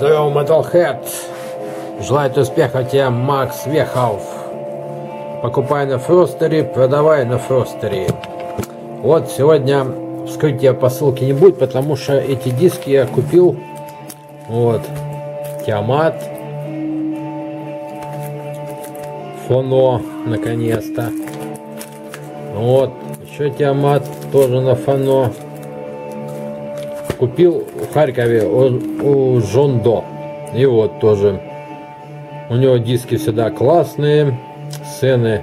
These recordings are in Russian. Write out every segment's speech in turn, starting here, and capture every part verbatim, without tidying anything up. Doe, Metalhead. Желает успеха тебе Макс Вехов. Покупай на Фростере, продавай на Фростере. Вот сегодня вскрытия посылки не будет, потому что эти диски я купил. Вот. Тиамат. Фоно, наконец-то. Вот. Еще Тиамат, тоже на фоно. Купил в Харькове у, у Джон До. И вот тоже. У него диски всегда классные. Сцены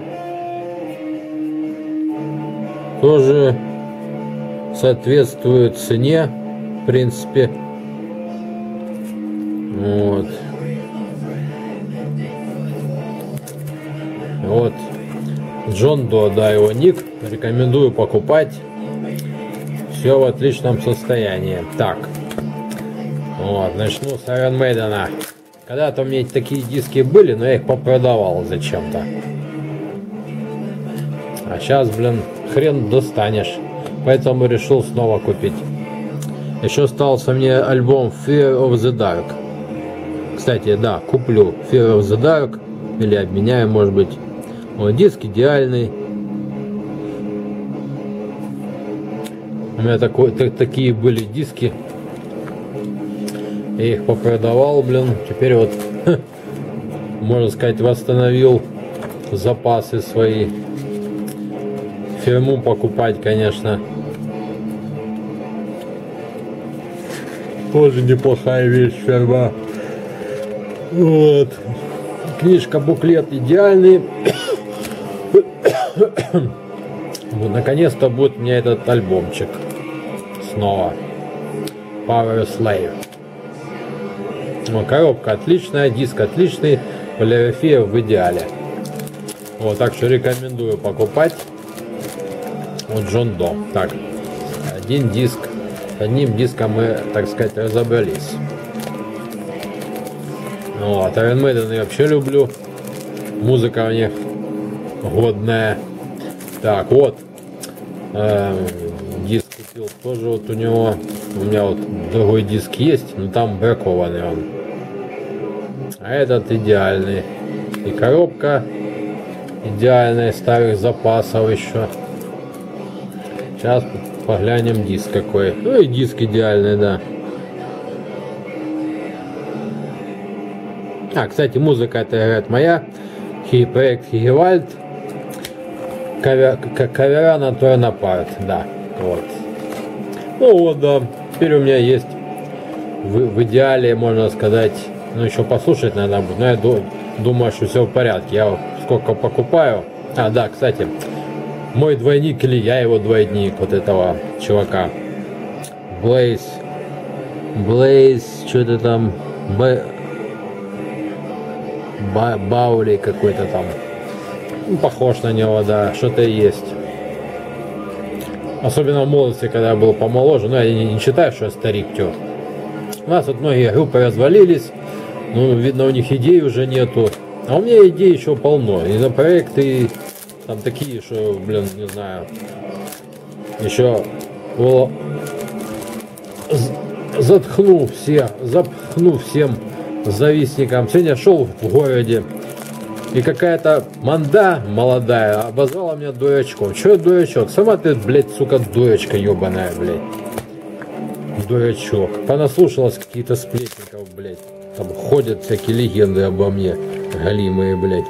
тоже соответствуют цене, в принципе. Вот. Вот. Джон До, да, его ник. Рекомендую покупать. Все в отличном состоянии. Так. Вот, начну с Iron Maiden. Когда-то у меня такие диски были, но я их попродавал зачем-то. А сейчас, блин, хрен достанешь. Поэтому решил снова купить. Еще остался мне альбом Fear of the Dark. Кстати, да, куплю Fear of the Dark. Или обменяю, может быть. Вот, диск идеальный. У меня такой, так, такие были диски. Я их попродавал, блин. Теперь вот, ха, можно сказать, восстановил запасы свои. Фирму покупать, конечно, тоже неплохая вещь, фирма. Вот. Книжка, буклет идеальный. Ну, наконец-то будет у меня этот альбомчик. Снова. Power Slave. Ну, коробка отличная, диск отличный, полиграфия в идеале. Вот, так что рекомендую покупать. Вот Джон До. Так, один диск, одним диском мы, так сказать, разобрались. Вот, Iron Maiden я вообще люблю. Музыка у них годная. Так, вот. Эм, диск купил тоже вот у него. У меня вот другой диск есть, но там бракованный он. А этот идеальный. И коробка идеальная, старых запасов еще. Сейчас поглянем диск какой. Ну и диск идеальный, да. А, кстати, музыка это играет моя. Хиги проект, хигевальд. Кавер, кавера на Торнапарт, да. Вот. Ну вот, да. Теперь у меня есть в, в идеале, можно сказать, ну еще послушать надо будет, но я ду, думаю, что все в порядке. Я сколько покупаю. А, да, кстати, мой двойник или я его двойник, вот этого чувака. Блейз. Блейз, что-то там. Б... Ба... Баули какой-то там. Ну, похож на него, да, что-то есть. Особенно в молодости, когда я был помоложе, но я не, не считаю, что я старик, тё. У нас вот многие группы развалились, ну, видно, у них идей уже нету. А у меня идей еще полно. И на проекты там такие, что, блин, не знаю. Еще было... Затхну все, запхну всем завистникам. Сегодня шел в городе. И какая-то манда молодая обозвала меня дурачком. Че я дурачок? Сама ты, блядь, сука, дурачка ебаная, блядь. Дурачок. Понаслушалась каких-то сплетников, блядь. Там ходят всякие легенды обо мне. Галимые, блядь.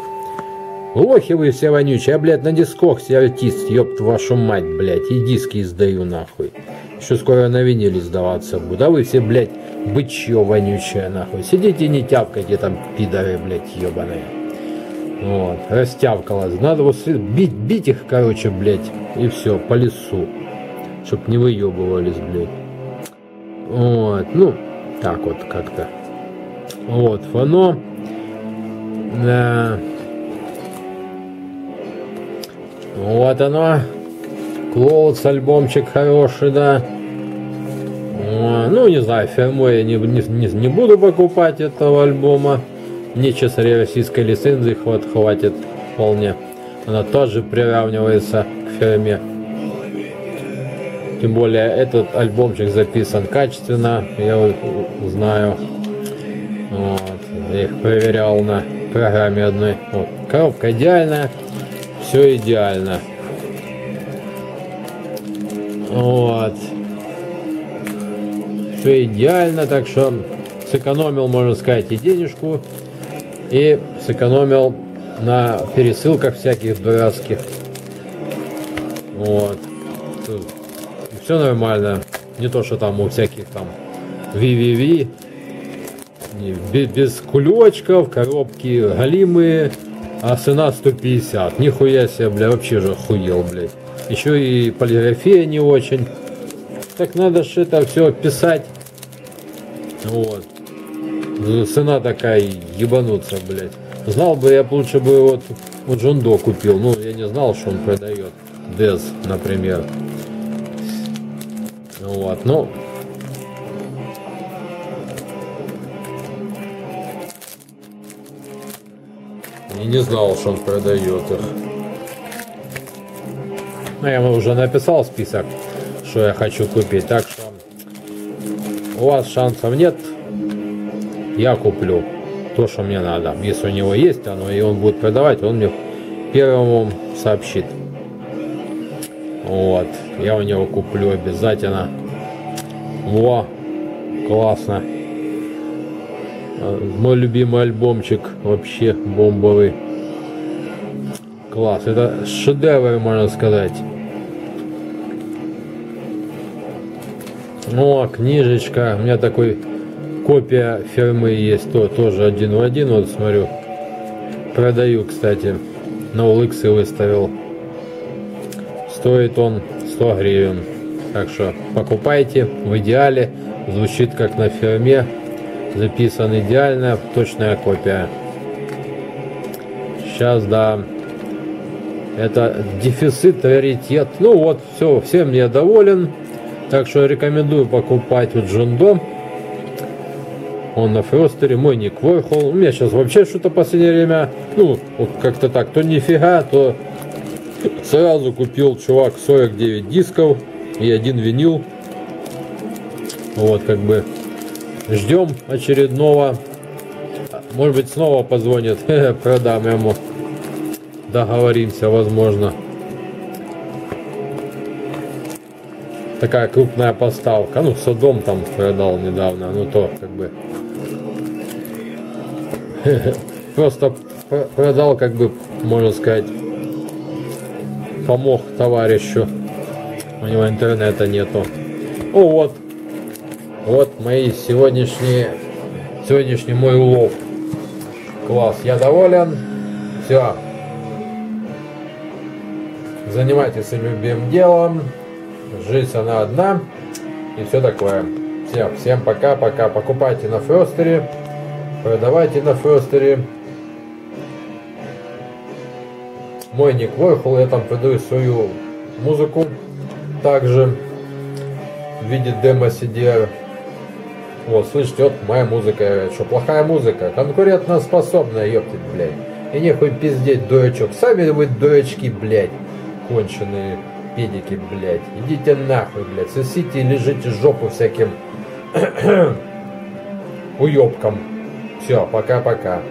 Лохи вы все вонючие. Я, блядь, на дисках все артист, ёб вашу мать, блядь. И диски издаю, нахуй. Еще скоро на виниле сдаваться буду. А вы все, блядь, бычье вонючее, нахуй. Сидите и не тявкайте там, пидоры, блядь, ебаные. Вот, растявкалась. Надо вот бить, бить их, короче, блядь. И все, по лесу. Чтоб не выебывались, блядь. Вот, ну, так вот как-то. Вот, фоно. Да. Вот оно. Клоудс, альбомчик хороший, да. Ну, не знаю, фирму я не, не, не буду покупать этого альбома. Мне, честно, российской лицензии хват, хватит вполне. Она тоже приравнивается к фирме. Тем более, этот альбомчик записан качественно, я знаю. Вот. Я их проверял на программе одной. Вот. Коробка идеальная. Все идеально. Вот. Все идеально, так что сэкономил, можно сказать, и денежку, и сэкономил на пересылках всяких дурацких. Вот. Все нормально. Не то, что там у всяких там ви ви ви. Без кулечков, коробки галимые, а цена сто пятьдесят. Нихуя себе, бля, вообще же охуел, блядь. Еще и полиграфия не очень. Так надо же это все писать. Вот. Цена такая, ебануться, блядь. Знал бы, я бы лучше бы вот у Джон До купил. Ну, я не знал, что он продает. Дез, например. Вот, ну... И не знал, что он продает их. Ну, я уже написал список, что я хочу купить. Так что у вас шансов нет. Я куплю то, что мне надо. Если у него есть оно, и он будет продавать, он мне первому сообщит. Вот. Я у него куплю обязательно. Во! Классно! Мой любимый альбомчик. Вообще бомбовый. Класс. Это шедевр, можно сказать. О, книжечка. У меня такой копия фирмы есть. То, тоже один в один. Вот смотрю. Продаю, кстати. На OLX выставил. Стоит он сто гривен. Так что покупайте. В идеале. Звучит как на фирме. Записан идеально, точная копия. Сейчас, да. Это дефицит, раритет. Ну вот, все, всем я доволен. Так что рекомендую покупать у Джон До. Он на Фростере, мой ник Ворхол. У меня сейчас вообще что-то в последнее время. Ну, вот как-то так, то нифига, то сразу купил, чувак, сорок девять дисков и один винил. Вот, как бы... Ждем очередного. Может быть, снова позвонит. Продам ему. Договоримся, возможно. Такая крупная поставка. Ну, Содом там продал недавно. Ну, то, как бы. Просто продал, как бы, можно сказать, помог товарищу. У него интернета нету. О, вот. Вот мои сегодняшние, сегодняшний мой улов. Класс, я доволен. Все. Занимайтесь любимым делом. Жизнь она одна. И все такое. Все, всем пока-пока. Покупайте на Фростере. Продавайте на Фростере. Мой ник Ворхол. Я там продаю свою музыку. Также в виде демо-си ди ар. Вот, слышите, вот моя музыка, что плохая музыка, конкурентоспособная, ёптать, блядь. И нехуй пиздеть, дурачок. Сами вы дурачки, блядь. Конченые педики, блядь. Идите нахуй, блядь. Сосите и лежите жопу всяким уёбкам. Все, пока-пока.